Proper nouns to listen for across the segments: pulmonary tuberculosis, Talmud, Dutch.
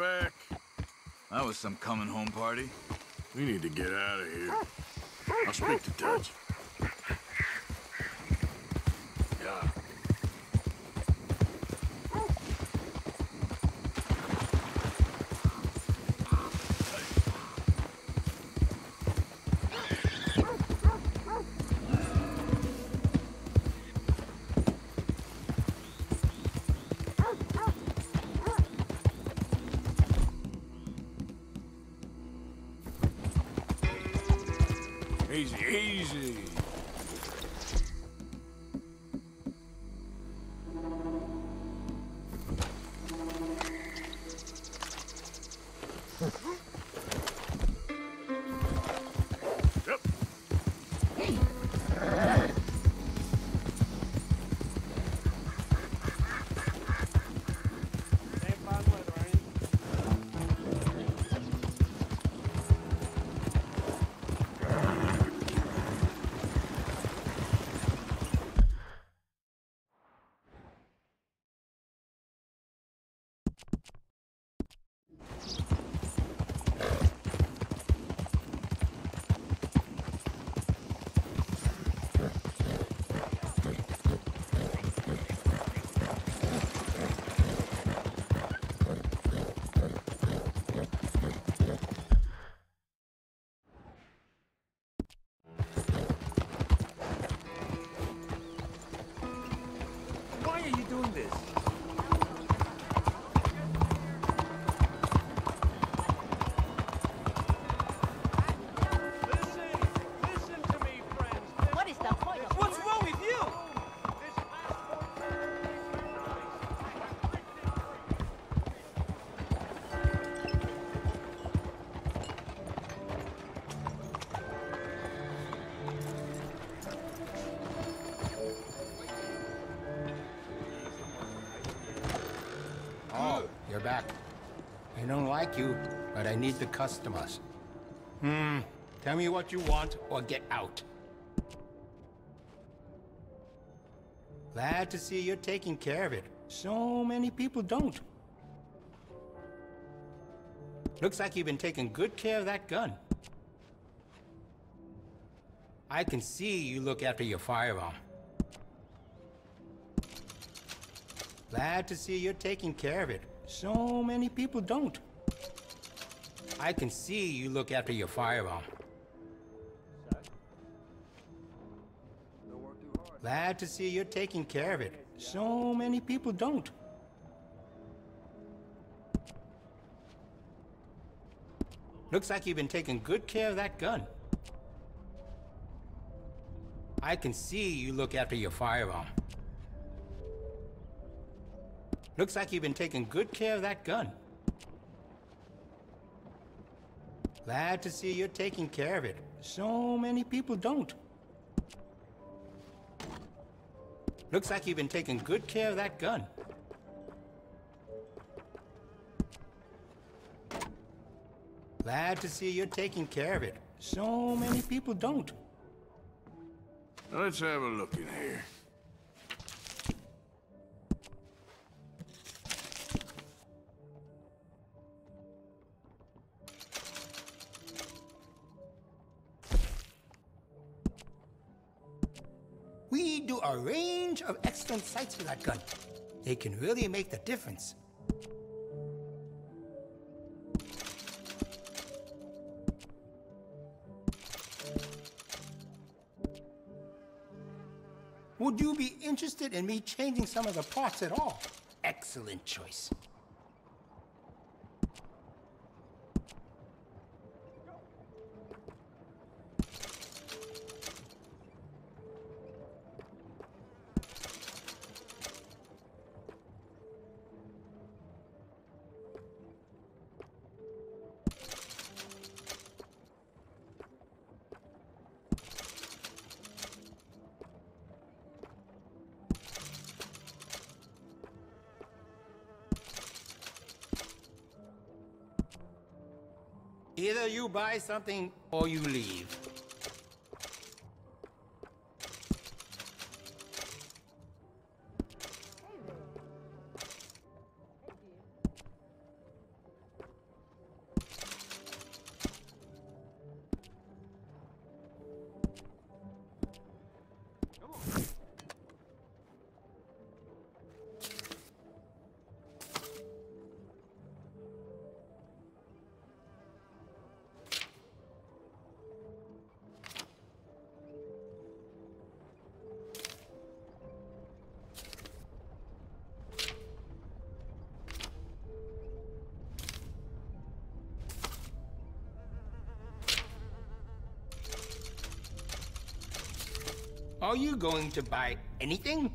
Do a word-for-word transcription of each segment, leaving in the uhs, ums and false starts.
back. That was some coming home party. We need to get out of here. I'll speak to Dutch. Yeah. Easy, easy. Yep. Back. I don't like you, but I need the customers. Hmm. Tell me what you want or get out. Glad to see you're taking care of it. So many people don't. Looks like you've been taking good care of that gun. I can see you look after your firearm. Glad to see you're taking care of it. So many people don't. I can see you look after your firearm. Glad to see you're taking care of it. So many people don't. Looks like you've been taking good care of that gun. I can see you look after your firearm. Looks like you've been taking good care of that gun. Glad to see you're taking care of it. So many people don't. Looks like you've been taking good care of that gun. Glad to see you're taking care of it. So many people don't. Let's have a look in here. We do a range of excellent sights for that gun. They can really make the difference. Would you be interested in me changing some of the parts at all? Excellent choice. Either you buy something, or you leave. Thank you. Thank you. Are you going to buy anything?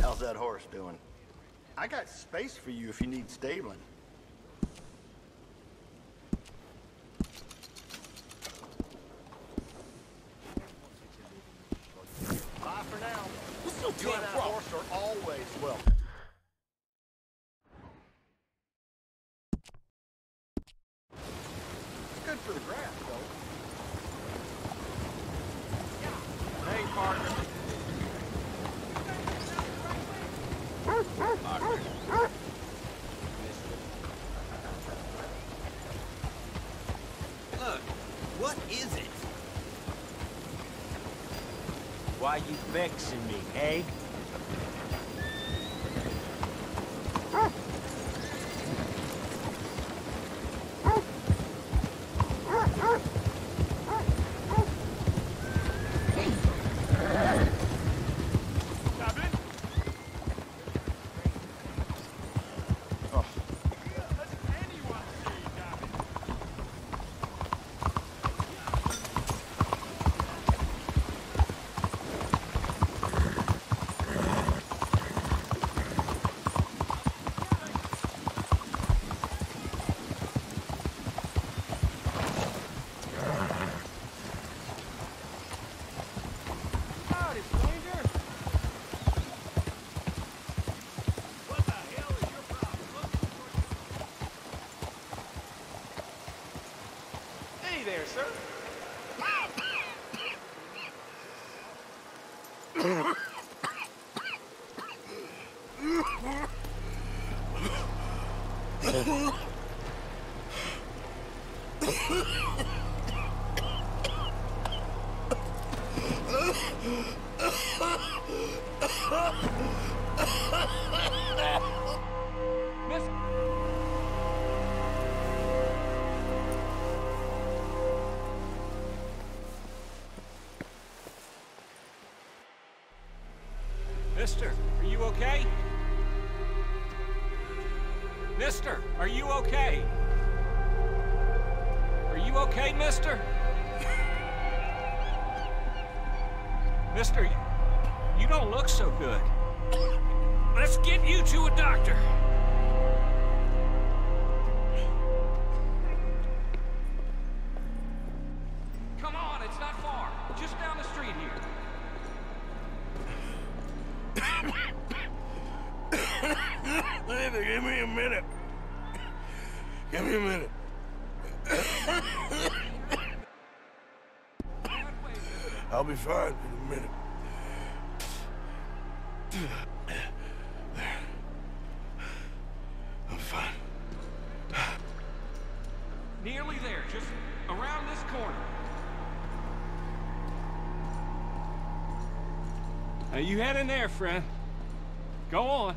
How's that horse doing? I got space for you if you need stabling. Bye for now. We'll you and that horse are always welcome. It's good for the grass, though. Yeah. Hey, partner. Why you vexing me, eh? Mister, are you okay? Mister, are you okay? Are you okay, mister? Mister, you, you don't look so good. Let's get you to a doctor. Come on, it's not far. Just down the street here. Give me a minute. Give me a minute. I'll be fine in a minute. There. I'm fine. Nearly there, just around this corner. Now you head in there, friend. Go on.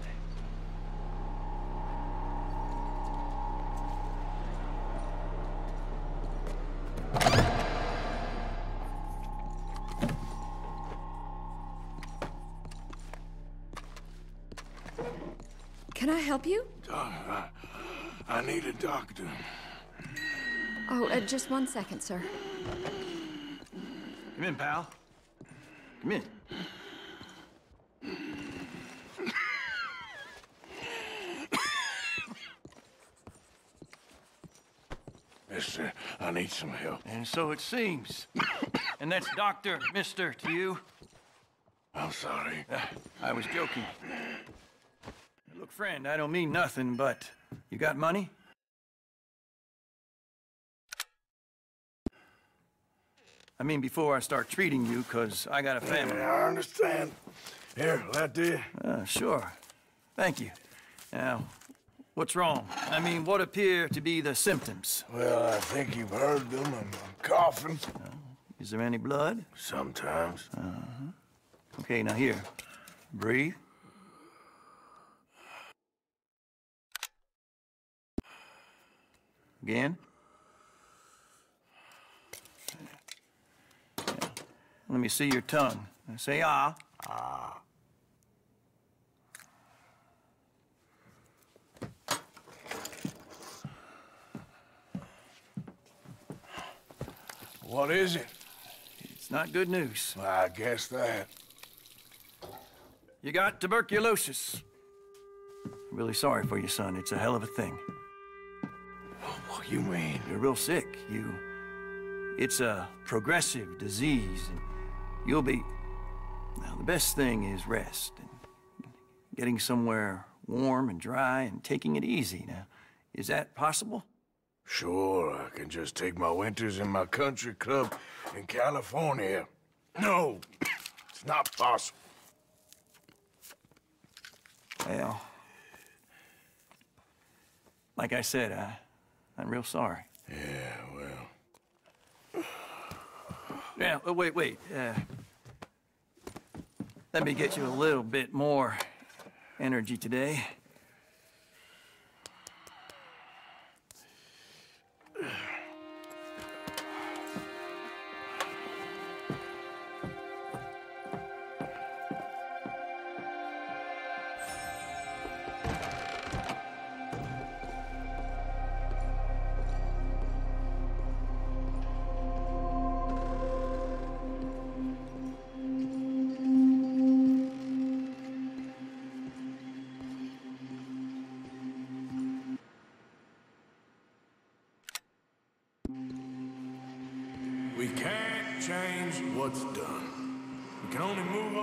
Can I help you? Uh, I need a doctor. Oh, uh, just one second, sir. Come in, pal. Come in. Mister, I need some help. And so it seems. And that's Doctor Mister to you? I'm sorry. Uh, I was joking. Look, friend, I don't mean nothing, but you got money? I mean, before I start treating you, because I got a family. Yeah, I understand. Here, that did. Uh, sure. Thank you. Now, what's wrong? I mean, what appear to be the symptoms? Well, I think you've heard them. I'm coughing. Uh, is there any blood? Sometimes. Uh-huh. Okay, now here. Breathe. Again. Let me see your tongue. Say ah. Ah. What is it? It's not good news. Well, I guess that. You got tuberculosis. I'm really sorry for you, son. It's a hell of a thing. What you mean? You're real sick. You. It's a progressive disease. And you'll be... Now, the best thing is rest and getting somewhere warm and dry and taking it easy. Now, is that possible? Sure, I can just take my winters in my country club in California. No, it's not possible. Well, like I said, I, I'm real sorry. Yeah, well... Now, oh, wait, wait. Uh, let me get you a little bit more energy today. We can't change what's done. We can only move on.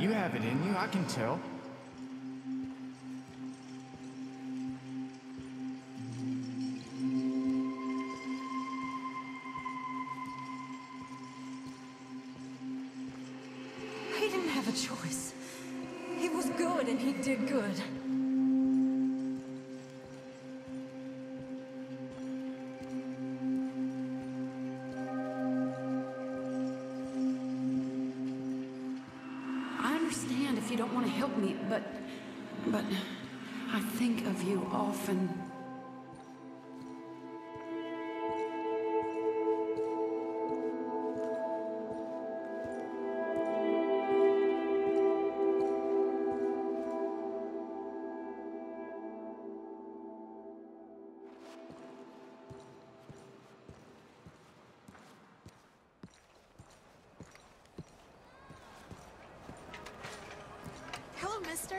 You have it in you, I can tell. Choice. He was good and he did good. I understand if you don't want to help me, but but I think of you often. Mister?